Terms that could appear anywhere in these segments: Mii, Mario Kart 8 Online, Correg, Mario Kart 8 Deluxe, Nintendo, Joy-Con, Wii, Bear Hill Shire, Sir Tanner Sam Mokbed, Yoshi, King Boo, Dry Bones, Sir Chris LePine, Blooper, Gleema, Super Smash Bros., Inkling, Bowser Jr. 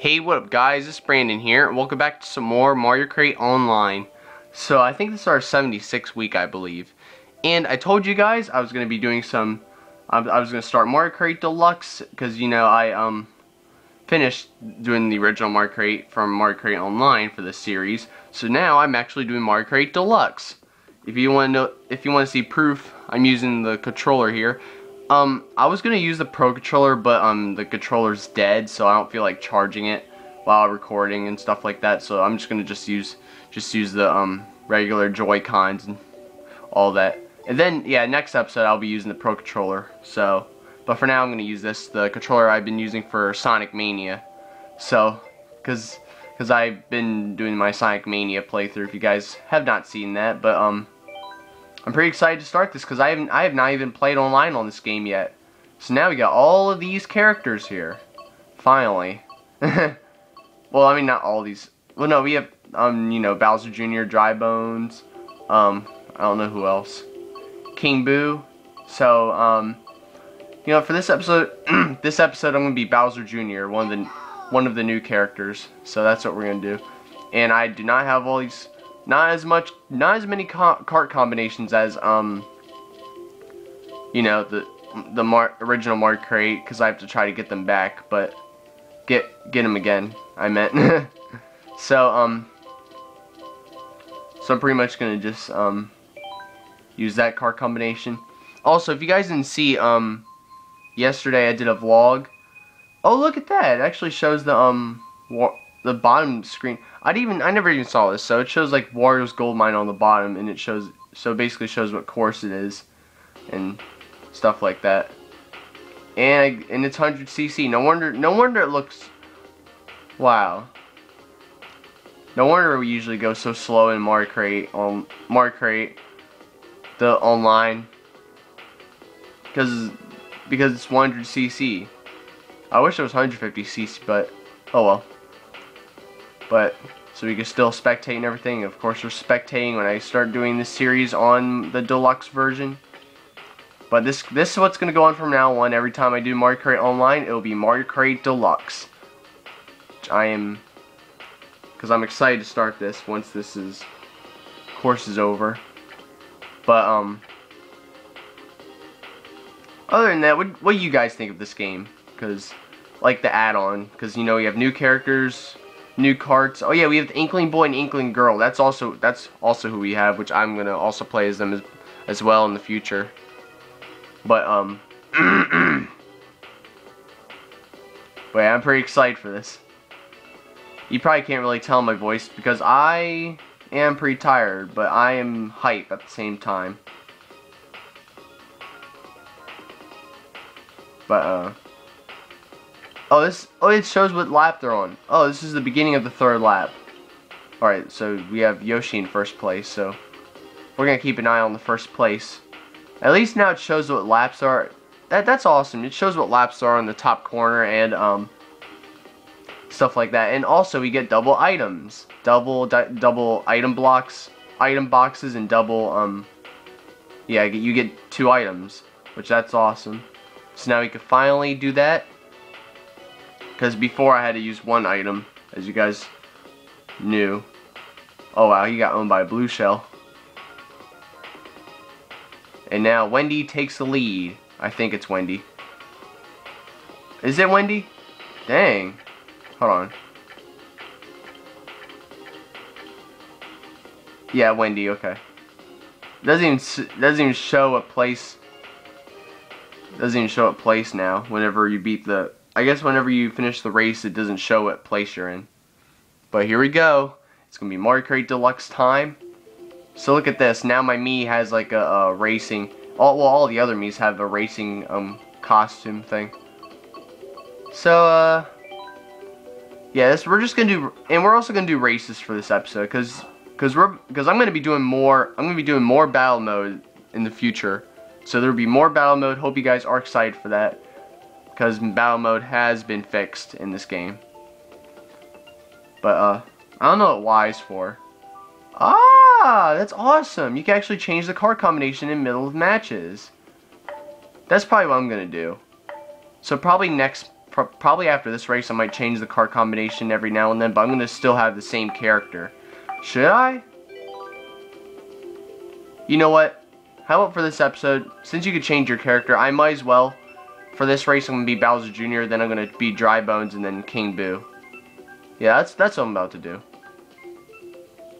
Hey, what up guys, it's Brandon here, and welcome back to some more Mario Kart Online. So I think this is our 76th week, I believe. And I told you guys I was going to be doing some, I was going to start Mario Kart 8 Deluxe, because, you know, I finished doing the original Mario Kart 8 from Mario Kart 8 Online for this series. So now I'm actually doing Mario Kart 8 Deluxe. If you want to know, if you want to see proof, I'm using the controller here. I was going to use the Pro Controller, but the controller's dead, so I don't feel like charging it while recording and stuff like that, so I'm just going to just use the regular Joy-Cons and all that. And then, yeah, next episode I'll be using the Pro Controller, so, but for now I'm going to use this, the controller I've been using for Sonic Mania, so, because I've been doing my Sonic Mania playthrough, if you guys have not seen that, but, I'm pretty excited to start this because I have not even played online on this game yet. So now we got all of these characters here. Finally. Well, I mean not all these. Well, no, we have you know, Bowser Jr, Dry Bones, I don't know who else. King Boo. So, you know, for this episode I'm going to be Bowser Jr, one of the new characters. So that's what we're going to do. And I do not have all these, not as many kart combinations as, you know, the original Mario Kart 8, because I have to try to get them back, but get them again, I meant. So, so I'm pretty much going to just, use that kart combination. Also, if you guys didn't see, yesterday I did a vlog. Oh, look at that, it actually shows the bottom screen. I never even saw this, so it shows like Wario's Gold Mine on the bottom, and it shows, so basically shows what course it is and stuff like that. And it's 100cc. No wonder it looks, wow. No wonder we usually go so slow in Mario Kart on Mario Kart the online, because it's 100cc. I wish it was 150cc, but oh well. But, so we can still spectate and everything. Of course, we're spectating when I start doing this series on the deluxe version. But this is what's going to go on from now on. Every time I do Mario Kart Online, it will be Mario Kart Deluxe. Which I am, because I'm excited to start this once this is, course is over. But, other than that, what do you guys think of this game? Because, like the add-on. Because, you know, we have new characters, new carts. Oh yeah, we have the Inkling Boy and Inkling Girl. That's also who we have, which I'm gonna also play as them as well in the future. But but yeah, I'm pretty excited for this. You probably can't really tell my voice because I am pretty tired, but I am hype at the same time. But oh, this, oh, it shows what lap they're on. Oh, this is the beginning of the third lap. Alright, so we have Yoshi in first place, so we're going to keep an eye on the first place. At least now it shows what laps are. That's awesome. It shows what laps are on the top corner and stuff like that. And also we get double items. Double item blocks, item boxes, and double, yeah, you get 2 items, which that's awesome. So now we can finally do that. Because before I had to use 1 item, as you guys knew. Oh wow, he got owned by a blue shell. And now Wendy takes the lead. I think it's Wendy. Is it Wendy? Dang. Hold on. Yeah, Wendy, okay. Doesn't even show a place. Doesn't even show a place now whenever you beat the, I guess whenever you finish the race, it doesn't show what place you're in. But here we go. It's going to be Mario Kart Deluxe time. So look at this. Now my Mii has like a racing, all the other Miis have a racing costume thing. So, yeah, we're just going to do, and we're also going to do races for this episode. Because I'm going to be doing more, battle mode in the future. So there will be more battle mode. Hope you guys are excited for that. Because battle mode has been fixed in this game. But, I don't know what Y is for. Ah, that's awesome. You can actually change the card combination in middle of matches. That's probably what I'm going to do. So probably next, probably after this race I might change the car combination every now and then, but I'm going to still have the same character. Should I? You know what? How about for this episode, since you could change your character, I might as well. For this race I'm going to be Bowser Jr, then I'm going to be Dry Bones, and then King Boo. Yeah, that's what I'm about to do.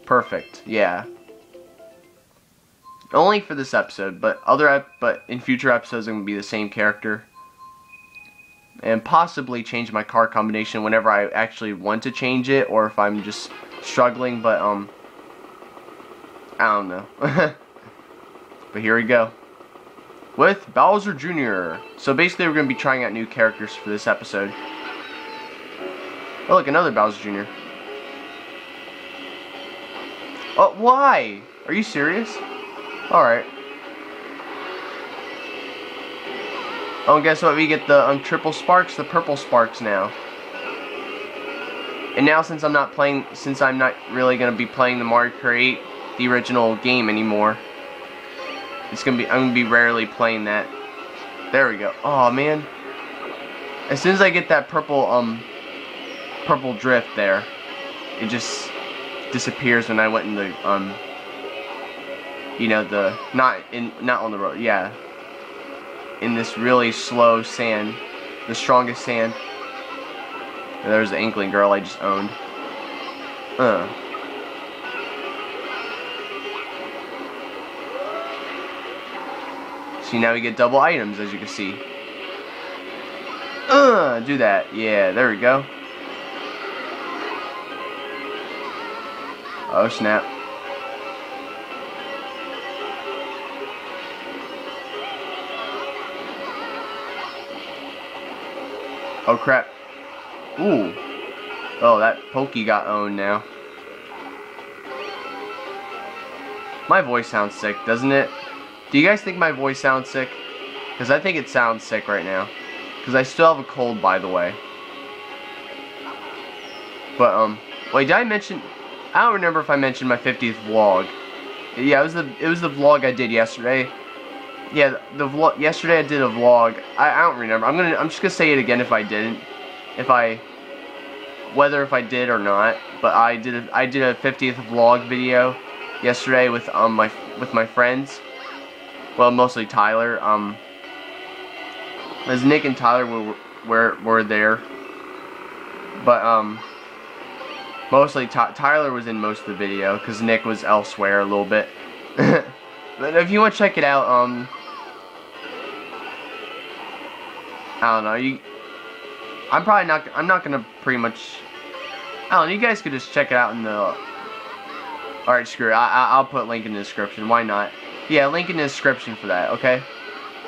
Perfect, yeah. Only for this episode, but in future episodes I'm going to be the same character. And possibly change my car combination whenever I actually want to change it, or if I'm just struggling, but I don't know. But here we go with Bowser Jr. So basically we're going to be trying out new characters for this episode. Oh look, another Bowser Jr. Oh, why? Are you serious? Alright. Oh, and guess what? We get the triple sparks, the purple sparks now. And now since I'm not really going to be playing the Mario Kart 8, the original game anymore, I'm going to be rarely playing that. There we go. Oh man. As soon as I get that purple drift there, it just disappears when I went in the not on the road. Yeah. In this really slow sand, the strongest sand. And there's the inkling girl I just owned. See, now we get double items, as you can see. Do that. Yeah, there we go. Oh snap. Oh crap. Ooh. Oh, that Pokey got owned now. My voice sounds sick, doesn't it? Do you guys think my voice sounds sick? Because I think it sounds sick right now. Because I still have a cold, by the way. But, wait, did I mention... I don't remember if I mentioned my 50th vlog. Yeah, it was the vlog I did yesterday. Yeah, yesterday I did a vlog. I don't remember. I'm just gonna say it again if I didn't. Whether I did or not, but I did a 50th vlog video yesterday with my friends. Well, mostly Tyler. As Nick and Tyler were there, but mostly Tyler was in most of the video because Nick was elsewhere a little bit. But if you want to check it out, I don't know. I'm not gonna pretty much. I don't know. You guys could just check it out in the. All right, screw it. I'll put a link in the description. Why not? Yeah, link in the description for that. Okay.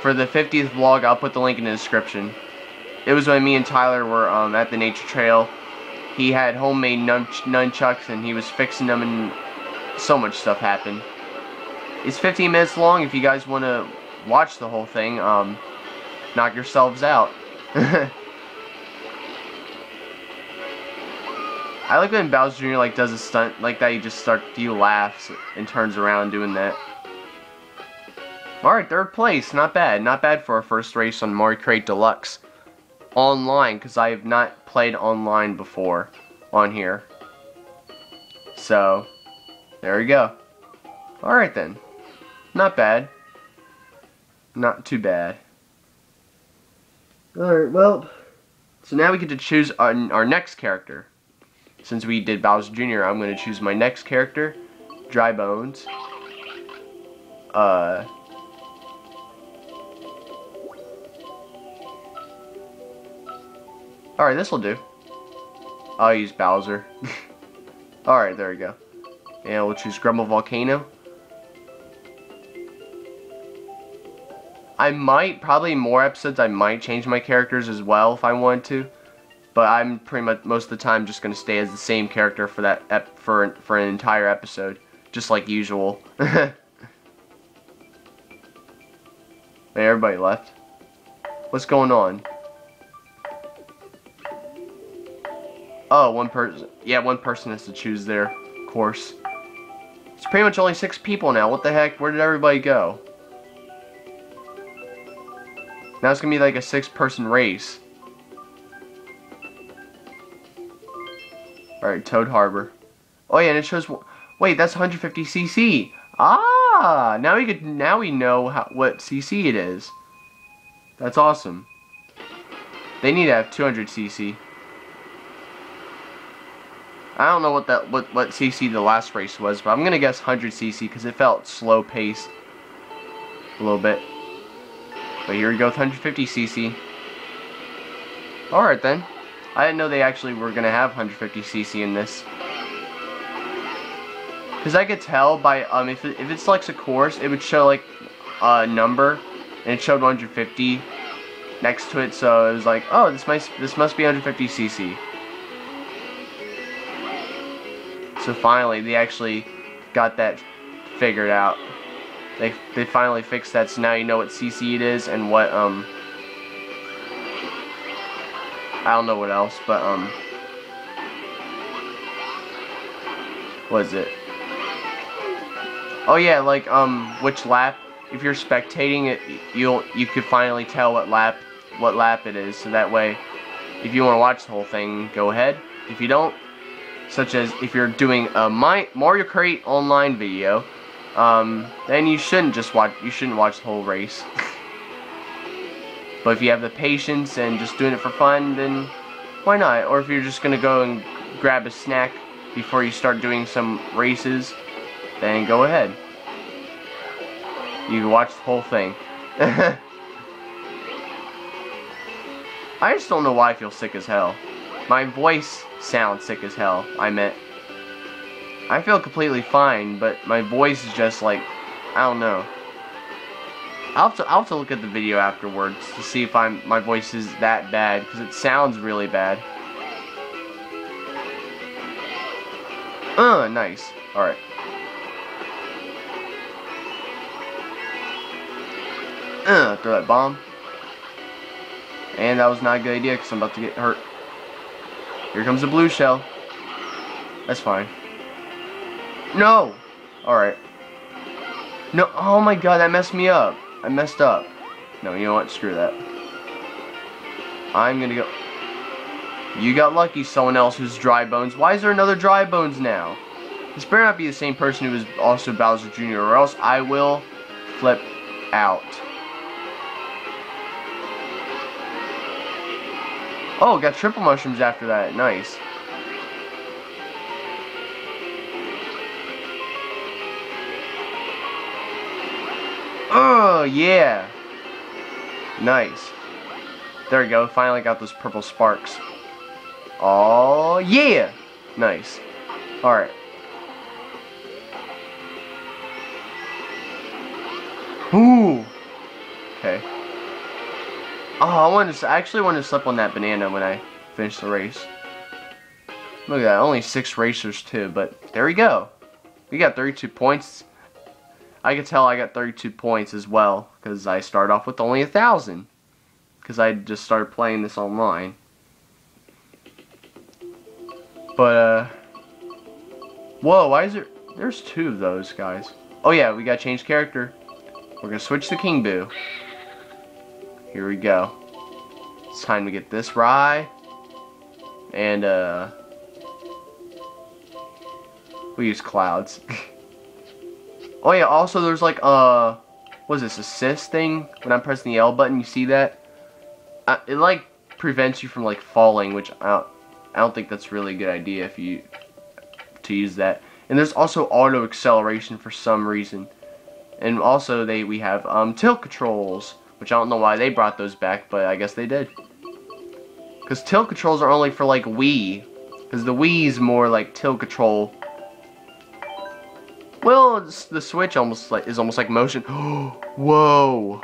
For the 50th vlog, I'll put the link in the description. It was when me and Tyler were at the nature trail. He had homemade nunchucks and he was fixing them, and so much stuff happened. It's 15 minutes long. If you guys want to watch the whole thing, knock yourselves out. I like when Bowser Jr. like does a stunt like that. He laughs and turns around doing that. All right, third place. Not bad. Not bad for our first race on Mario Kart 8 Deluxe online, because I have not played online before on here. So there we go. Alright then. Not bad. Not too bad. Alright, well. So now we get to choose our next character. Since we did Bowser Jr., I'm going to choose my next character, Dry Bones. Alright, this'll do. I'll use Bowser. Alright, there we go. And we'll choose Grumble Volcano. I might, probably in more episodes, I might change my characters as well if I want to, but I'm pretty much most of the time just gonna stay as the same character for that for an entire episode, just like usual. Man, everybody left. What's going on? Oh, one person. Yeah, one person has to choose their course. It's pretty much only 6 people now. What the heck? Where did everybody go? Now it's gonna be like a 6-person race. Alright, Toad Harbor. Oh yeah, and it shows... Wait, that's 150cc! Ah! Now we know what cc it is. That's awesome. They need to have 200cc. I don't know what cc the last race was, but I'm gonna guess 100cc because it felt slow paced a little bit. But here we go with 150cc. Alright then. I didn't know they actually were gonna have 150cc in this. Because I could tell by, if it selects a course, it would show, like, a number, and it showed 150 next to it, so it was like, oh, this must be 150cc. So finally, they actually got that figured out. They finally fixed that, so now you know what cc it is, and what, I don't know what else, but, what is it? Oh yeah, like which lap? If you're spectating it, you could finally tell what lap it is. So that way, if you want to watch the whole thing, go ahead. If you don't, such as if you're doing a Mario Kart 8 online video, then you shouldn't just watch. You shouldn't watch the whole race. But if you have the patience and just doing it for fun, then why not? Or if you're just gonna go and grab a snack before you start doing some races, then go ahead. You can watch the whole thing. I just don't know why I feel sick as hell. My voice sounds sick as hell, I meant. I feel completely fine, but my voice is just like, I don't know. I'll have to look at the video afterwards to see if my voice is that bad, because it sounds really bad. Nice. Alright. Throw that bomb. And that was not a good idea because I'm about to get hurt. Here comes the blue shell. That's fine. No! Alright. No, oh my god, that messed me up. I messed up. No, you know what? Screw that. I'm gonna go. You got lucky, someone else who's Dry Bones. Why is there another Dry Bones now? This better not be the same person who is also Bowser Jr. or else I will flip out. Oh, got triple mushrooms after that. Nice. Oh, yeah. Nice. There we go. Finally got those purple sparks. Oh, yeah. Nice. Alright. Ooh. Okay. Oh, I actually wanted to slip on that banana when I finished the race. Look at that, only 6 racers too, but there we go. We got 32 points. I could tell I got 32 points as well, because I started off with only 1,000. Because I just started playing this online. But, whoa, why is there... There's 2 of those guys. Oh yeah, we gotta change character. We're gonna switch to King Boo. Here we go. It's time to get this rye. And, we use clouds. Oh yeah, also there's like, what is this, assist thing? When I'm pressing the L button, you see that? It like, prevents you from like, falling, which I don't think that's really a good idea if you... to use that. And there's also auto acceleration for some reason. And also we have tilt controls, which I don't know why they brought those back, but I guess they did. Because tilt controls are only for like Wii, because the Wii's more like tilt control. Well, it's, the Switch is almost like motion. Whoa!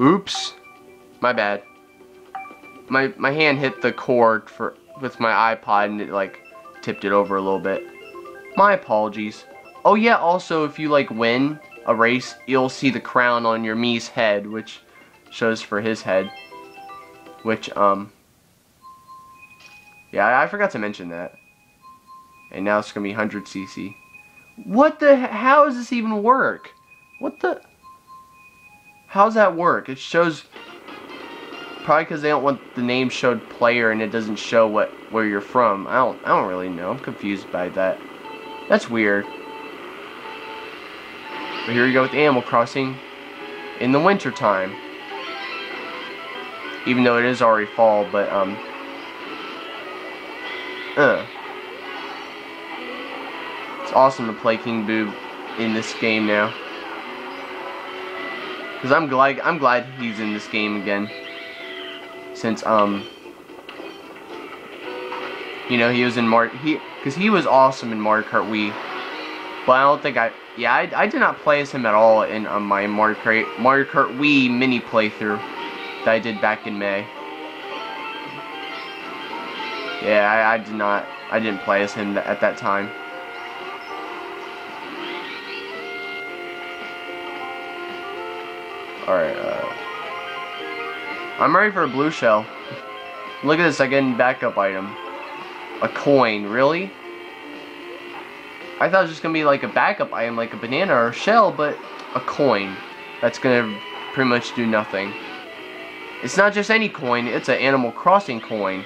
Oops, my bad. My hand hit the cord with my iPod and it like tipped it over a little bit. My apologies. Oh yeah, also if you like win a race, you'll see the crown on your Mii's head, which shows for his head. Which, yeah, I forgot to mention that. And now it's gonna be 100cc. What the? How does this even work? What the? How's that work? It shows. probably because they don't want the name showed player and it doesn't show where you're from. I don't really know. I'm confused by that. That's weird. But here we go with Animal Crossing in the winter time. Even though it is already fall, but it's awesome to play King Boo in this game now. Cause I'm glad he's in this game again. Since you know, he was in cause he was awesome in Mario Kart Wii. But I don't think I did not play as him at all in my Mario Kart Wii mini playthrough that I did back in May. Yeah, I didn't play as him at that time. Alright, I'm ready for a blue shell. Look at this, I get a backup item. A coin, really? I thought it was just gonna be like a backup item, like a banana or a shell, but a coin. That's gonna pretty much do nothing. It's not just any coin, it's an Animal Crossing coin.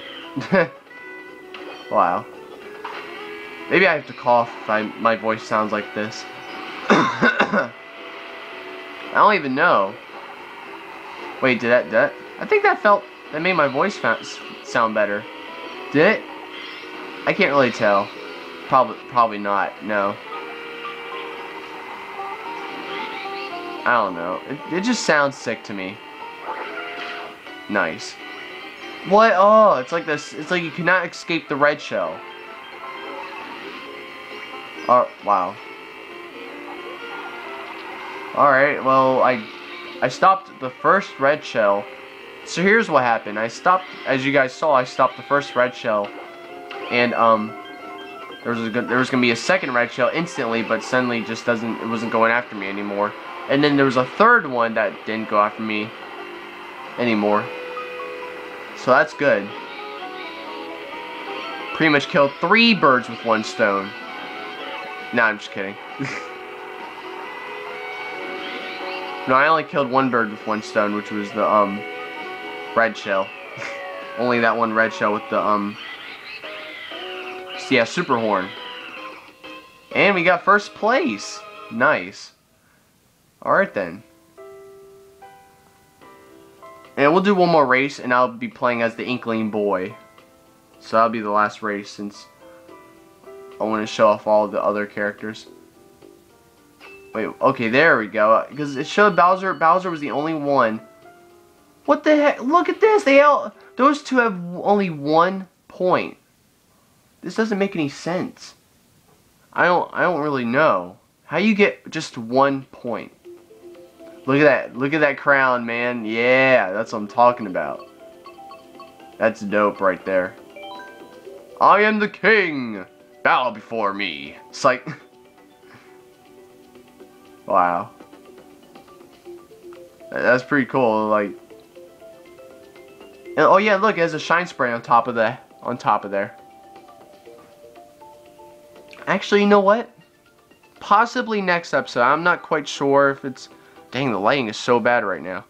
Wow. Maybe I have to cough if my voice sounds like this. I don't even know. Wait, did that? I think that made my voice sound better. Did it? I can't really tell. Probably not. No. I don't know. It just sounds sick to me. Nice. What? Oh, it's like this. It's like you cannot escape the red shell. Oh, wow. All right. Well, I stopped the first red shell. So here's what happened. As you guys saw, I stopped the first red shell, and there was gonna be a second red shell instantly, but suddenly it wasn't going after me anymore. And then there was a third one that didn't go after me anymore. So that's good. Pretty much killed three birds with one stone. Nah, I'm just kidding. No, I only killed one bird with one stone, which was the red shell. Only that one red shell with the super horn. And we got first place. Nice. Alright then. And we'll do one more race, and I'll be playing as the Inkling Boy. So that'll be the last race, since I want to show off all the other characters. Wait, okay, there we go. Because it showed Bowser. Bowser was the only one. What the heck? Look at this. Those two have only 1 point. This doesn't make any sense. I don't really know how you get just 1 point. Look at that crown, man. Yeah, that's what I'm talking about. That's dope right there. I am the king. Bow before me. It's like... Wow. That's pretty cool, like... And, oh yeah, look, it has a shine spray on top of there. Actually, you know what? Possibly next episode. I'm not quite sure if it's... Dang, the lighting is so bad right now.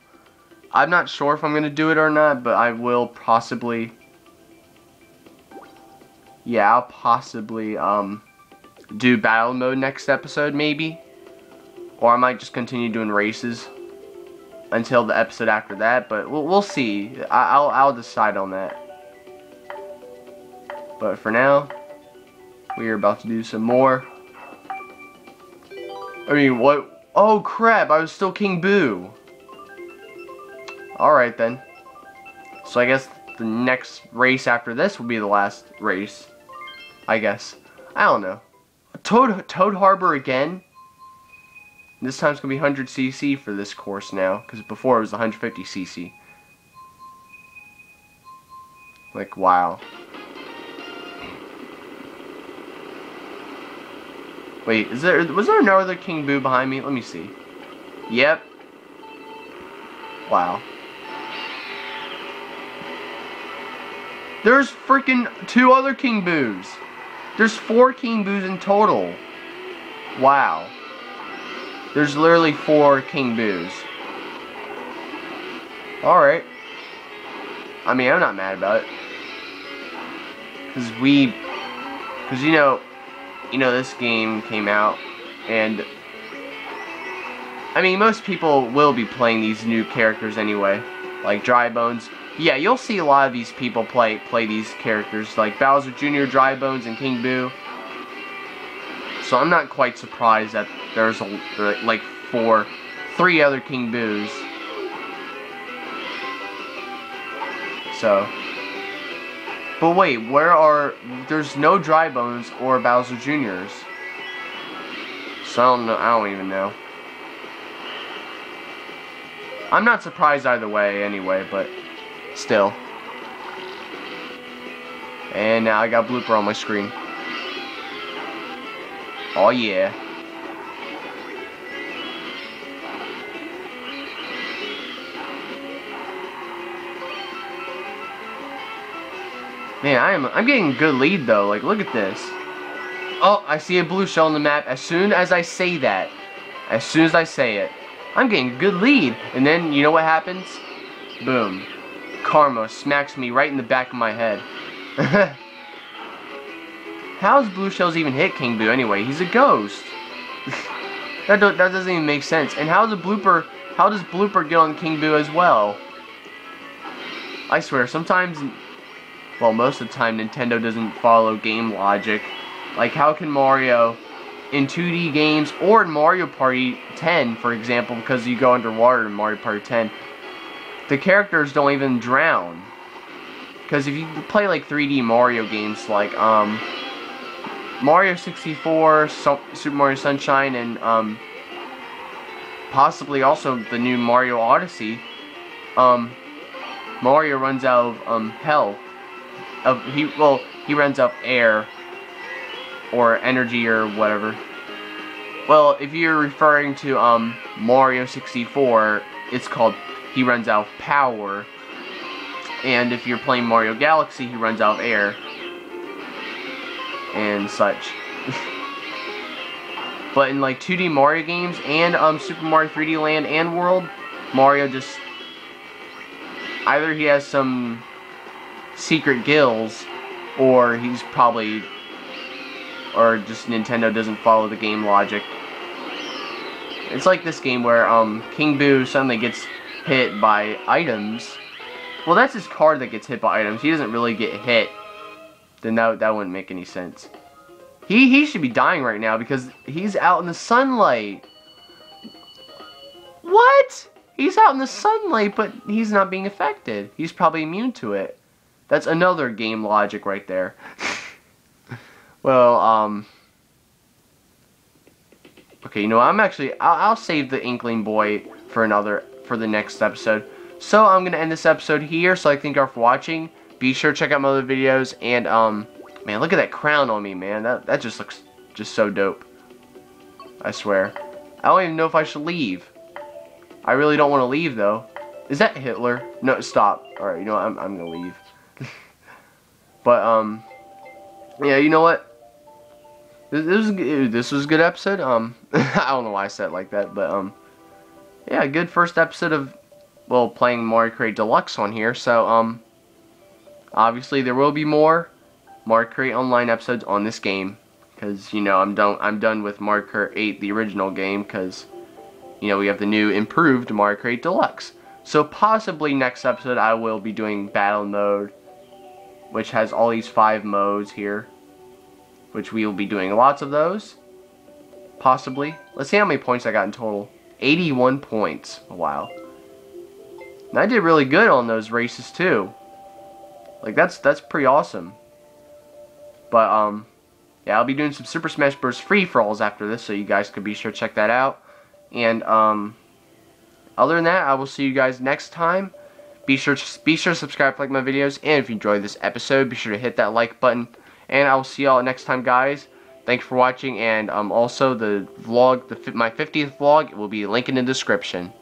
I'm not sure if I'm going to do it or not, but I will possibly... Yeah, I'll possibly do battle mode next episode, maybe. Or I might just continue doing races until the episode after that, but we'll see. I'll decide on that. But for now, we are about to do some more. I mean, what... Oh crap, I was still King Boo. Alright then. So I guess the next race after this will be the last race. I guess. I don't know. Toad Harbor again? This time's gonna be 100cc for this course now, because before it was 150cc. Like, wow. Wait, was there no other King Boo behind me? Let me see. Yep. Wow. There's freaking 2 other King Boos. There's 4 King Boos in total. Wow. There's literally 4 King Boos. Alright. I mean, I'm not mad about it. Because you know, this game came out, and I mean, most people will be playing these new characters anyway, like Dry Bones. Yeah, you'll see a lot of these people play these characters, like Bowser Jr, Dry Bones, and King Boo. So I'm not quite surprised that there's like three other King Boos. So, but wait, there's no Dry Bones or Bowser Jr.'s. So I don't even know. I'm not surprised either way anyway, but still. And now I got a blooper on my screen. Oh yeah. Man, I'm getting a good lead though. Like, look at this. Oh, I see a blue shell on the map. As soon as I say it, I'm getting a good lead. And then you know what happens? Boom. Karma smacks me right in the back of my head. How's blue shells even hit King Boo anyway? He's a ghost. that doesn't even make sense. And how does blooper get on King Boo as well? I swear, sometimes, well, most of the time, Nintendo doesn't follow game logic. Like, how can Mario in 2D games, or in Mario Party 10, for example, because you go underwater in Mario Party 10, the characters don't even drown. Because if you play like 3D Mario games like Mario 64, Super Mario Sunshine, and possibly also the new Mario Odyssey, Mario runs out of health. He runs out of air or energy or whatever. Well, if you're referring to Mario 64, it's called he runs out of power. And if you're playing Mario Galaxy, he runs out of air. And such. But in like 2D Mario games and Super Mario 3D Land and World, Mario just... either he has some secret gills, or he's probably... or just Nintendo doesn't follow the game logic. It's like this game where King Boo suddenly gets hit by items. Well, that's his card that gets hit by items. He doesn't really get hit. Then that wouldn't make any sense. He should be dying right now because he's out in the sunlight. What? He's out in the sunlight, but he's not being affected. He's probably immune to it. That's another game logic right there. Well, okay, you know what? I'll save the Inkling Boy for the next episode. So I'm going to end this episode here, so I thank y'all for watching. Be sure to check out my other videos, and, man, look at that crown on me, man. That just looks just so dope. I swear. I don't even know if I should leave. I really don't want to leave, though. Is that Hitler? No, stop. Alright, you know what? I'm going to leave. But, yeah, you know what? This was a good episode. I don't know why I said it like that, but, yeah, good first episode of... well, playing Mario Kart 8 Deluxe on here, so, obviously there will be more Mario Kart 8 Online episodes on this game, because, you know, I'm done with Mario Kart 8, the original game, because, you know, we have the new, improved Mario Kart 8 Deluxe. So, possibly next episode I will be doing Battle Mode, which has all these 5 modes here, which we will be doing lots of those, possibly. Let's see how many points I got in total. 81 points. Wow. And I did really good on those races too. Like that's pretty awesome. But yeah, I'll be doing some Super Smash Bros. Free for alls after this, so you guys could be sure to check that out. And other than that, I will see you guys next time. Be sure to subscribe, like my videos, and if you enjoyed this episode, be sure to hit that like button. And I will see y'all next time, guys. Thanks for watching, and also my 50th vlog will be linked in the description.